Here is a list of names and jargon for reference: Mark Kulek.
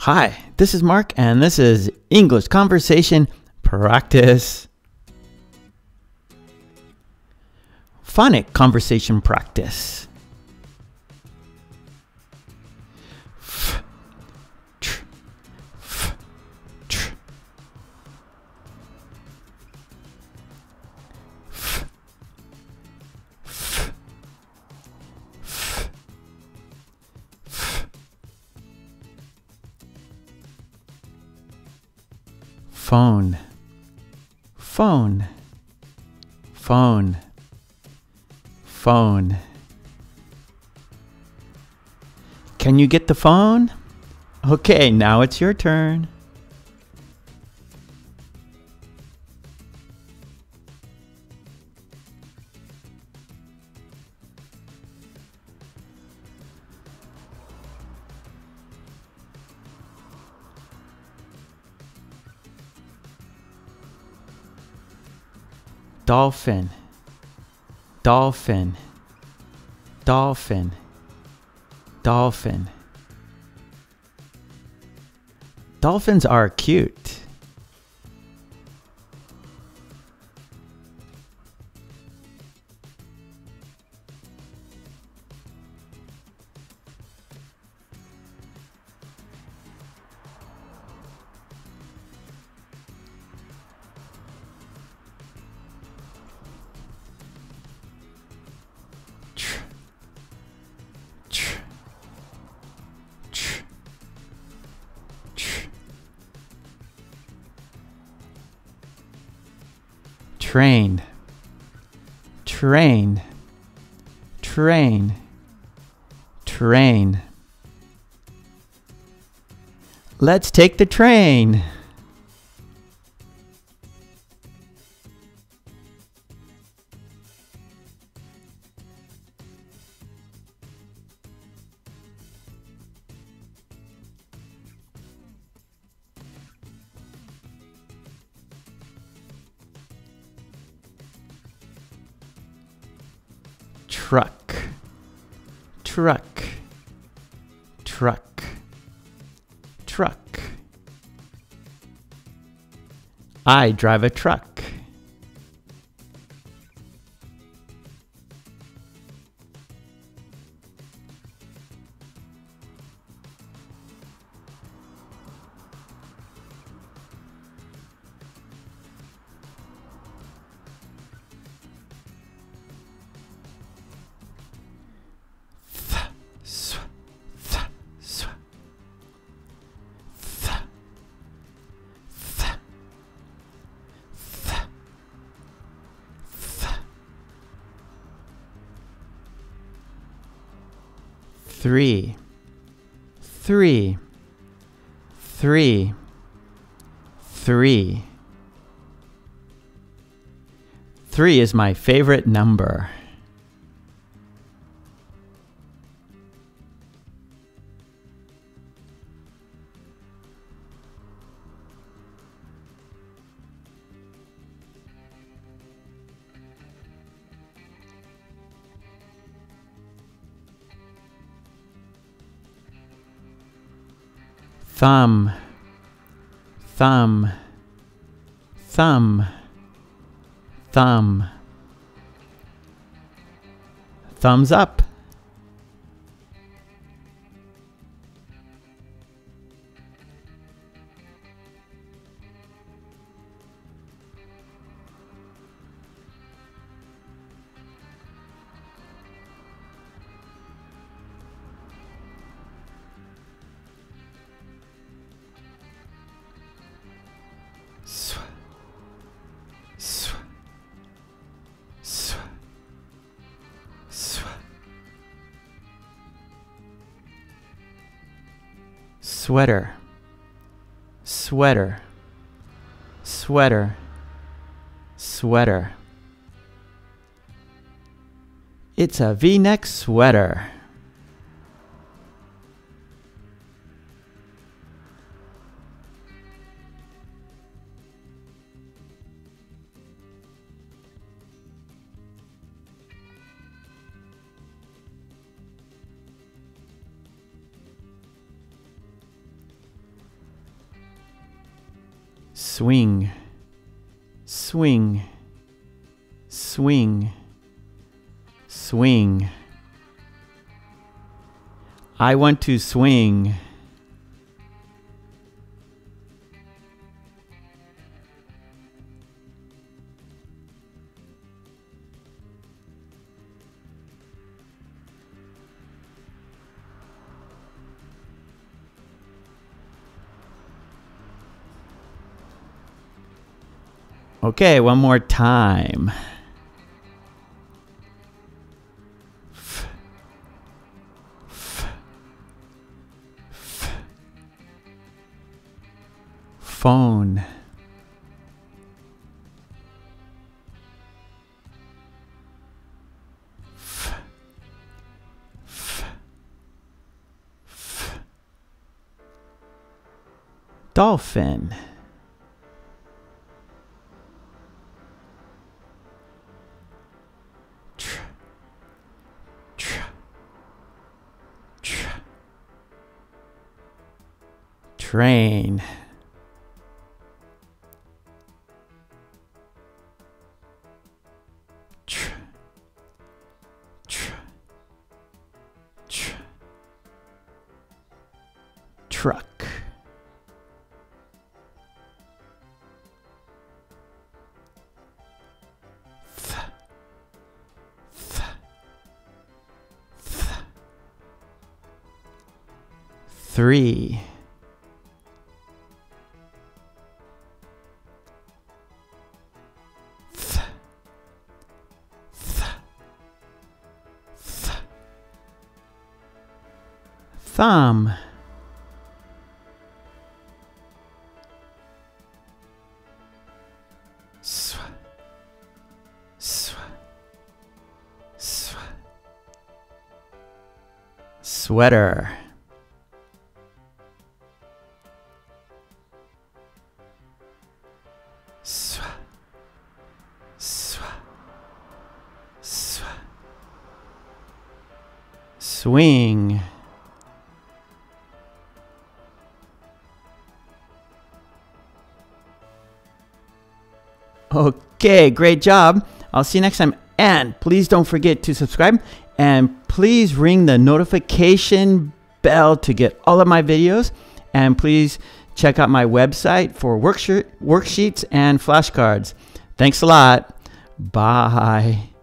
Hi, this is Mark and this is English Conversation Practice. Phonic conversation practice. F, tr, f, tr. F, f, f, f. Phone, phone, phone. Phone. Can you get the phone? Okay, now it's your turn. Dolphin. Dolphin, dolphin, dolphin. Dolphins are cute. Train, train, train, train. Let's take the train. Truck, truck, truck, truck. I drive a truck. Three, three, three, three. Three is my favorite number. Thumb, thumb, thumb, thumb. Thumbs up. Sweater, sweater, sweater, sweater. It's a V-neck sweater. swing, swing, swing, swing. I want to swing. Okay, one more time. F, f, f. Phone. F, f, f. Dolphin. Train. Tr, tr, tr. Truck. Th, th, th. Three. Thumb. Sw, sw, sw. Sweater. Sw, sw, sw. Swing. Okay, great job. I'll see you next time. And please don't forget to subscribe. And please ring the notification bell to get all of my videos. And please check out my website for worksheets and flashcards. Thanks a lot. Bye.